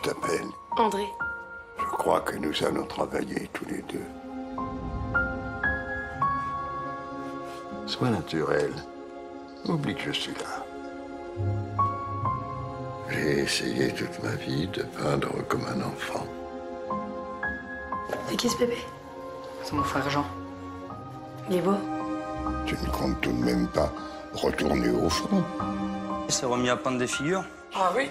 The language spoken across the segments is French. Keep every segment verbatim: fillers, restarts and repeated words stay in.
tu t'appelles? André. Je crois que nous allons travailler tous les deux. Sois naturel. Oublie que je suis là. J'ai essayé toute ma vie de peindre comme un enfant. C'est qui ce bébé? C'est mon frère Jean. Il est beau. Tu ne comptes tout de même pas retourner au front? Il s'est remis à peindre des figures. Ah oui?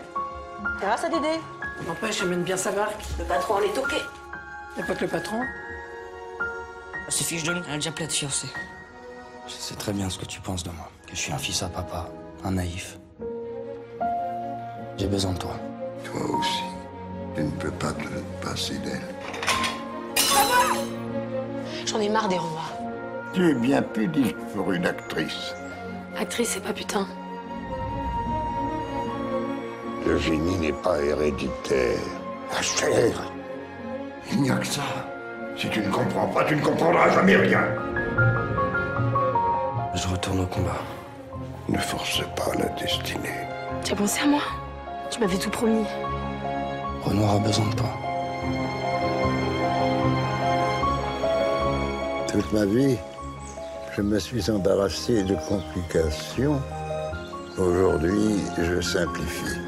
Grâce à Dédé. N'empêche, elle mène bien sa marque. Le patron en est toqué. Y'a pas que le patron. Ça suffit, je donne. Elle a déjà plein de fiancés. Je sais très bien ce que tu penses de moi. Que je suis un fils à papa, un naïf. J'ai besoin de toi. Toi aussi. Tu ne peux pas te passer d'elle. Papa! J'en ai marre des rois. Tu es bien pudique pour une actrice. Actrice, c'est pas putain. Le génie n'est pas héréditaire. La chair. Il n'y a que ça. Si tu ne comprends pas, tu ne comprendras jamais rien. Je retourne au combat. Ne force pas la destinée. Tu as pensé à moi? Tu m'avais tout promis. Renoir a besoin de toi. Toute ma vie, je me suis embarrassé de complications. Aujourd'hui, je simplifie.